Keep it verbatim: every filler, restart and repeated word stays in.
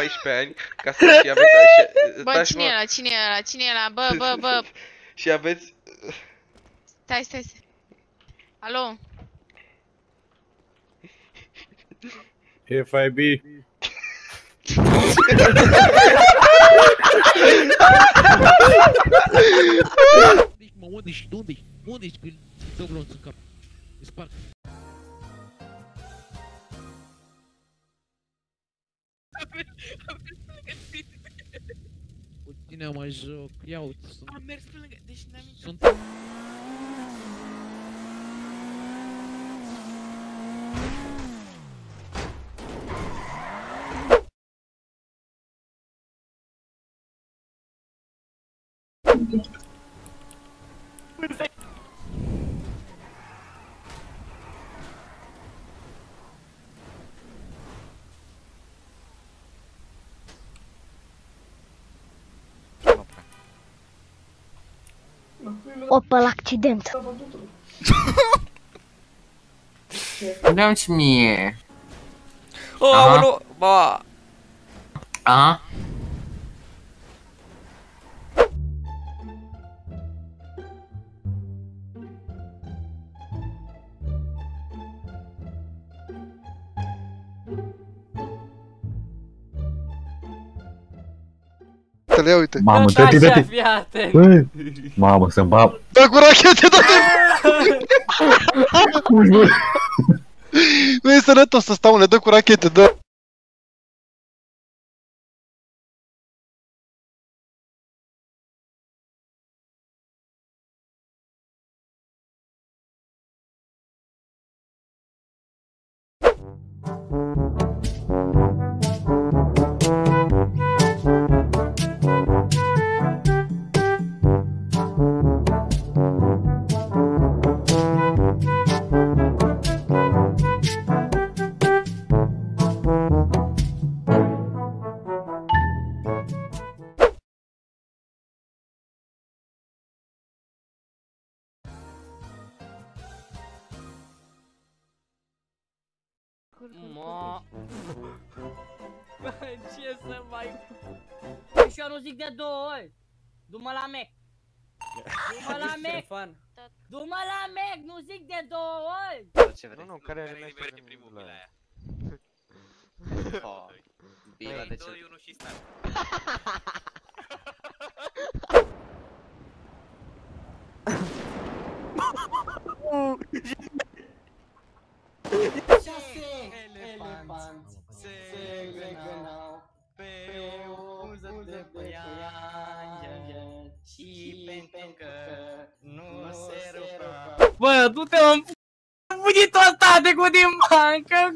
paisprezece ani ca să și aveți așa... Bă, cine era, cine era, cine era, bă, bă, bă! Și aveți... Stai, stai, stai. Alo? F I B. Mă, unde-și, unde-și, unde-și, că-i dă glonț în cap. Îi sparg. Am mers pe lângă tine. Cu tine mai joc, ia uite, sunt... Am mers pe lângă, deci n-am intrat. Opel accident. Dă-mi-ți mie. Oh, aoleu, ba. Aha. Ia uite. Mamă, dă-te, dă-te! Mamă, să-mi bap! Dă cu rachete, dă-te! Nu e sănătos să stau, le dă cu rachete, dă! Ma. Ce să mai... Și eu nu zic de două ori. Du-mă la mec. Du-mă la mec. Du-mă la mec, nu zic de două ori. Nu, nu, care are liberă din primul bila aia? Bila de ce? doi unu și start. Elefanți se legănau pe o uză de păianjă și pentru că nu se rupă. Bă, du-te-mă-n f***, buditul ăsta de cu din bancă!